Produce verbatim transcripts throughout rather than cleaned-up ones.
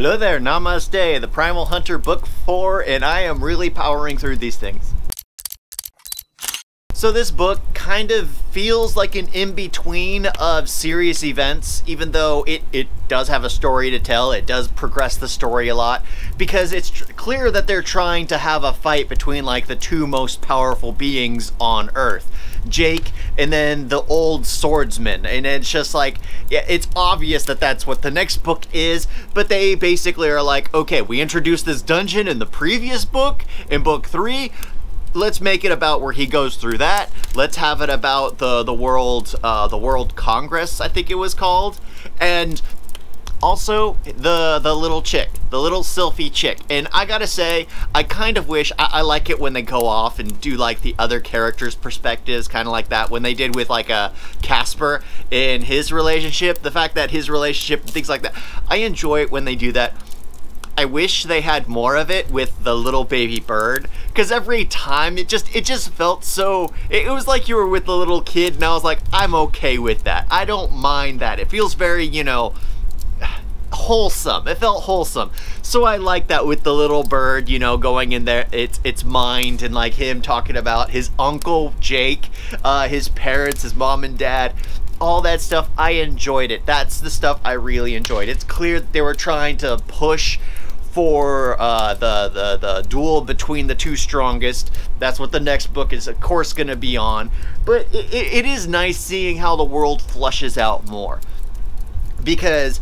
Hello there, namaste, The Primal Hunter book four, and I am really powering through these things. So this book kind of feels like an in-between of serious events, even though it, it does have a story to tell. It does progress the story a lot, because it's tr clear that they're trying to have a fight between like the two most powerful beings on Earth, Jake and then the old swordsman. And it's just like, yeah, it's obvious that that's what the next book is, but they basically are like, okay, we introduced this dungeon in the previous book, in book three, let's make it about where he goes through that. Let's have it about the the world uh the World Congress, I think it was called, and also the the little chick, the little Silphy chick. And I gotta say, I kind of wish I, I like it when they go off and do like the other characters' perspectives, kind of like that when they did with like a Casper in his relationship, the fact that his relationship and things like that. I enjoy it when they do that. I wish they had more of it with the little baby bird, because every time it just it just felt so, it was like you were with the little kid, and I was like, I'm okay with that. I don't mind that. It feels very, you know, wholesome. It felt wholesome. So I like that with the little bird, you know, going in there, it's it's mind, and like him talking about his uncle Jake, uh, his parents, his mom and dad. All that stuff, I enjoyed it. That's the stuff I really enjoyed. It's clear that they were trying to push for uh, the, the, the duel between the two strongest. That's what the next book is, of course, going to be on. But it, it is nice seeing how the world flushes out more, because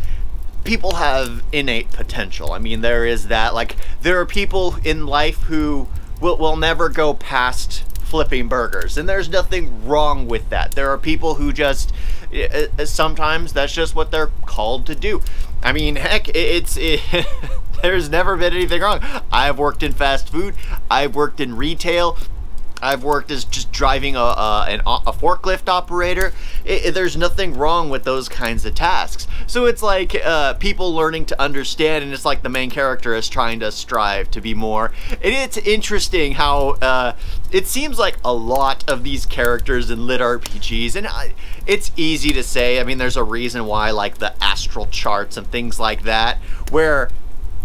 people have innate potential. I mean, there is that. Like, there are people in life who will, will never go past flipping burgers, and there's nothing wrong with that. There are people who just uh, sometimes that's just what they're called to do. I mean, heck, it's it, there's never been anything wrong. I've worked in fast food, I've worked in retail, I've worked as just driving a a, an, a forklift operator. It, it, there's nothing wrong with those kinds of tasks. So it's like uh, people learning to understand, and it's like the main character is trying to strive to be more. And it's interesting how uh, it seems like a lot of these characters in lit R P Gs, and I, it's easy to say. I mean, there's a reason why, like the astral charts and things like that, where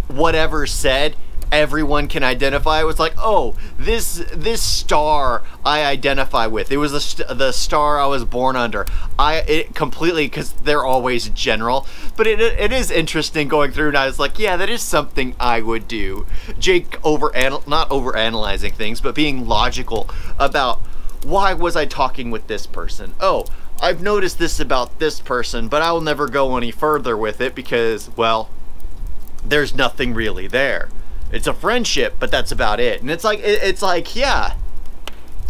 whatever said, everyone can identify. It was like, oh, this this star I identify with. It was the, st the star I was born under. I it completely, because they're always general. But it, it is interesting going through, and I was like, yeah, that is something I would do. Jake over anal not over analyzing things, but being logical about why was I talking with this person. Oh, I've noticed this about this person, but I will never go any further with it because, well, there's nothing really there. It's a friendship, but that's about it. And it's like, it, it's like, yeah,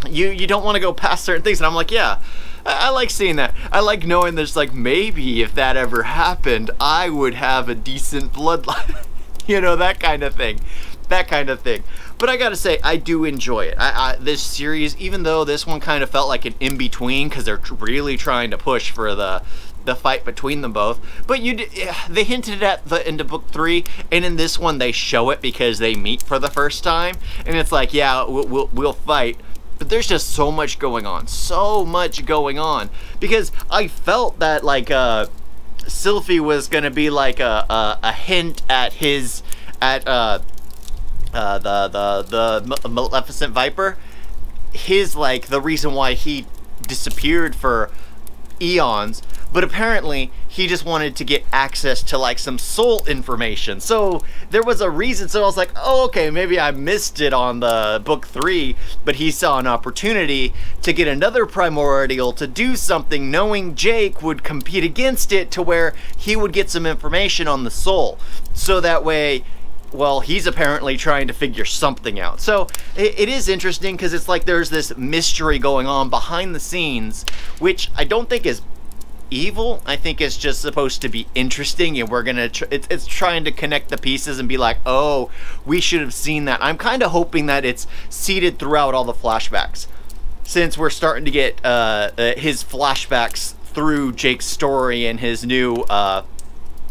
you you don't want to go past certain things. And I'm like, yeah, I, I like seeing that. I like knowing there's like, maybe if that ever happened, I would have a decent bloodline, you know, that kind of thing, that kind of thing. But I gotta say, I do enjoy it. I, I, this series, even though this one kind of felt like an in between, because they're tr really trying to push for the the fight between them both. But you, they hinted at the end of book three, and in this one they show it because they meet for the first time, and it's like, yeah, we'll, we'll, we'll fight. But there's just so much going on, so much going on, because I felt that like uh, Silphy was gonna be like a, a, a hint at his, at uh, uh, the, the, the Maleficent Viper, his like, the reason why he disappeared for eons. But apparently he just wanted to get access to like some soul information. So there was a reason. So I was like, oh, okay, maybe I missed it on the book three, but he saw an opportunity to get another primordial to do something, knowing Jake would compete against it, to where he would get some information on the soul. So that way, well, he's apparently trying to figure something out. So it, it is interesting, because it's like there's this mystery going on behind the scenes, which I don't think is evil. I think it's just supposed to be interesting, and we're gonna tr it's, it's trying to connect the pieces and be like, oh, we should have seen that. I'm kind of hoping that it's seeded throughout all the flashbacks, since we're starting to get uh, uh, his flashbacks through Jake's story and his new uh,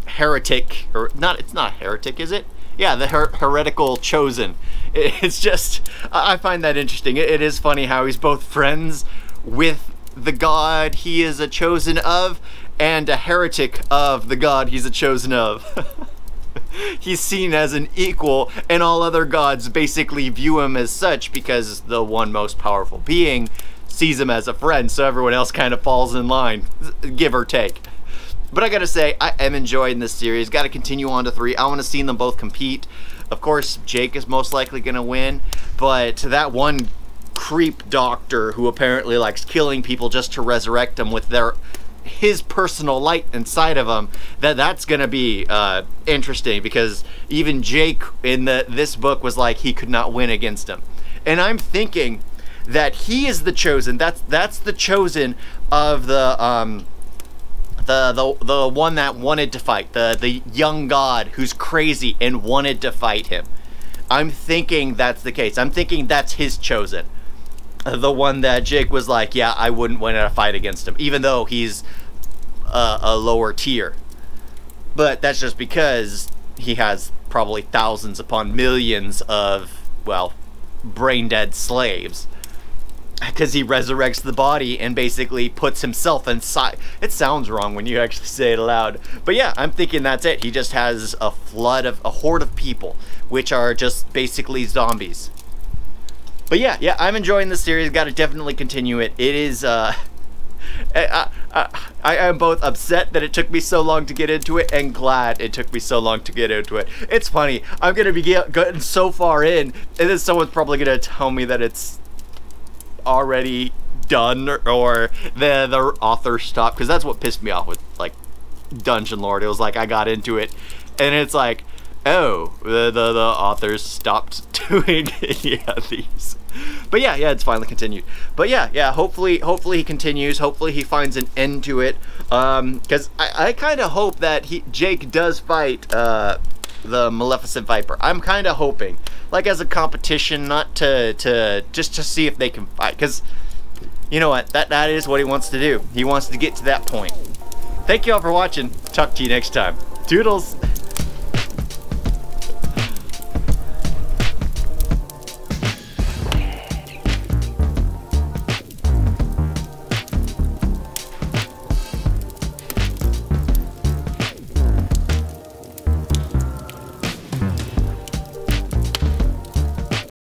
heretic, or not, it's not heretic, is it? Yeah, the her heretical chosen. It, it's just, I, I find that interesting. It, it is funny how he's both friends with the god he is a chosen of, and a heretic of the god he's a chosen of. he's seen as an equal, and all other gods basically view him as such because the one most powerful being sees him as a friend, so everyone else kind of falls in line, give or take. But I gotta say, I am enjoying this series. Gotta continue on to three. I wanna see them both compete. Of course, Jake is most likely gonna win, but that one creep doctor who apparently likes killing people just to resurrect them with their his personal light inside of him, that that's gonna be uh, interesting, because even Jake in the this book was like he could not win against him. And I'm thinking that he is the chosen. That's that's the chosen of the um, the the the one that wanted to fight, the the young god who's crazy and wanted to fight him. I'm thinking that's the case. I'm thinking that's his chosen. The one that Jake was like, yeah, I wouldn't win in a fight against him, even though he's a, a lower tier. But that's just because he has probably thousands upon millions of, well, brain-dead slaves. Because he resurrects the body and basically puts himself inside. It sounds wrong when you actually say it aloud. But yeah, I'm thinking that's it. He just has a flood of, a horde of people, which are just basically zombies. But yeah, yeah, I'm enjoying this series. Got to definitely continue it. It is, uh, I, I, I am both upset that it took me so long to get into it and glad it took me so long to get into it. It's funny. I'm going to be getting so far in, and then someone's probably going to tell me that it's already done, or, or the, the author stopped, because that's what pissed me off with, like, Dungeon Lord. It was like, I got into it, and it's like, oh, the, the, the authors stopped doing any of these. But yeah, yeah, it's finally continued. But yeah, yeah, hopefully hopefully he continues. Hopefully he finds an end to it. Um, because I, I kind of hope that he Jake does fight uh, the Maleficent Viper. I'm kind of hoping. Like, as a competition, not to, to, just to see if they can fight. Because, you know what, that, that is what he wants to do. He wants to get to that point. Thank you all for watching. Talk to you next time. Toodles.